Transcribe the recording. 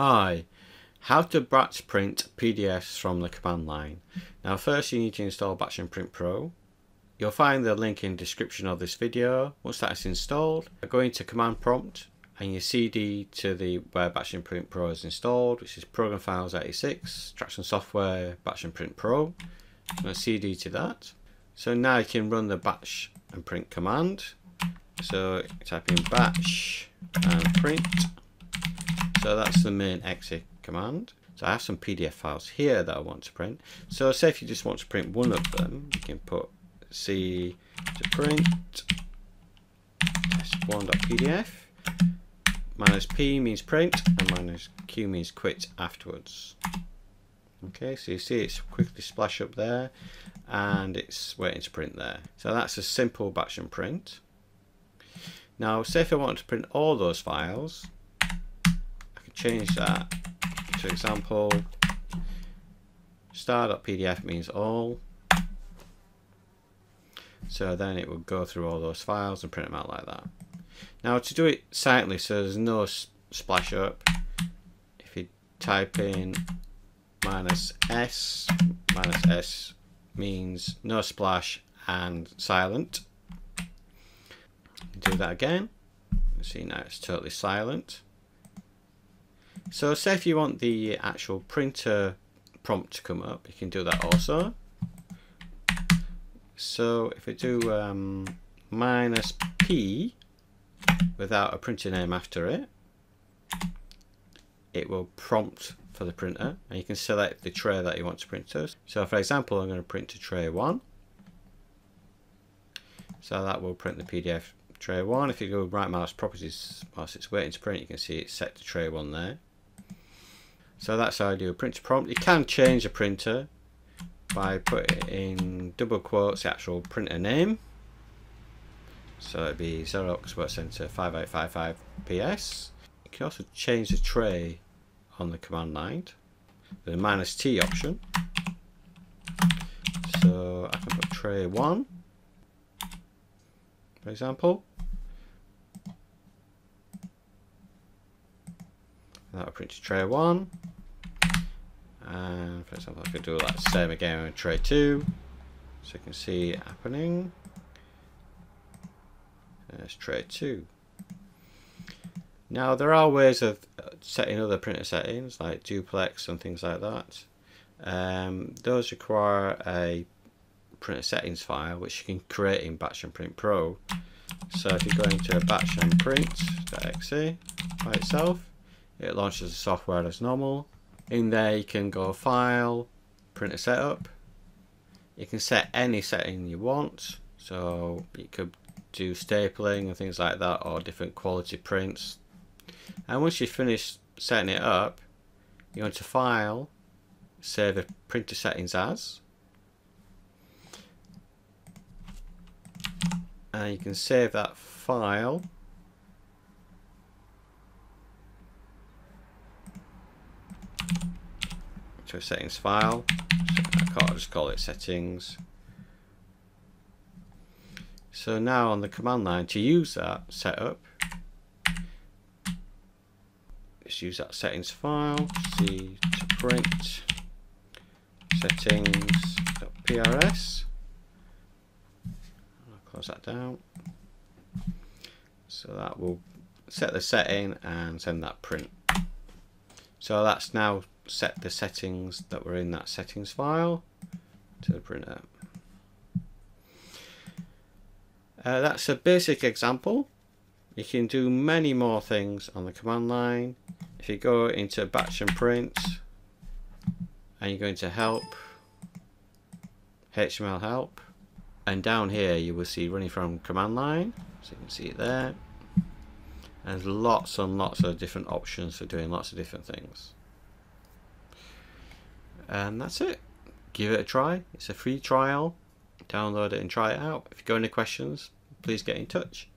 Hi, how to batch print PDFs from the command line. Now first you need to install Batch and Print Pro. You'll find the link in the description of this video. Once that is installed, go into command prompt and your CD to the where Batch and Print Pro is installed, which is Program Files 86, Traction Software, Batch and Print Pro. I'm going to CD to that. So now you can run the batch and print command. So type in batch and print. So that's the main exec command. So I have some PDF files here that I want to print. So say if you just want to print one of them, you can put C to print test1.pdf. -P means print and -Q means quit afterwards. Okay, so you see it's quickly splash up there and it's waiting to print there. So that's a simple batch and print. Now say if I want to print all those files, I can change that to example star.pdf means all. So then it will go through all those files and print them out like that. Now to do it silently so there's no splash up, if you type in -S means no splash and silent. Do that again. See, now it's totally silent. So say if you want the actual printer prompt to come up, you can do that also. So if we do -P without a printer name after it, it will prompt for the printer, and you can select the tray that you want to print to. So for example, I'm going to print to tray 1. So that will print the PDF tray 1. If you go right mouse properties whilst it's waiting to print, you can see it's set to tray 1 there. So that's how you do a printer prompt. You can change a printer by putting in double quotes the actual printer name. So it'd be Xerox WorkCentre 5855 PS. You can also change the tray on the command line with a -T option. So I can put tray 1, for example. That'll print to tray 1. And for example, I could do that same again with tray 2. So you can see it happening. There's tray 2. Now there are ways of setting other printer settings like duplex and things like that. Those require a printer settings file which you can create in Batch and Print Pro. So if you go into batch and print.exe by itself, it launches the software as normal. In there you can go file, printer setup. You can set any setting you want, so you could do stapling and things like that or different quality prints. And once you finish setting it up, you want to file, save the printer settings as, and you can save that file to a settings file. So I'll just call it settings. So now on the command line to use that setup, just use that settings file, C to print settings.prs. I'll close that down. So that will set the setting and send that print. So that's now set the settings that were in that settings file to the printer. That's a basic example. You can do many more things on the command line. If you go into batch and print and you go into help, HTML help, and down here you will see running from command line. So you can see it there. And there's lots and lots of different options for doing lots of different things. And that's it. Give it a try. It's a free trial. Download it and try it out. If you've got any questions, please get in touch.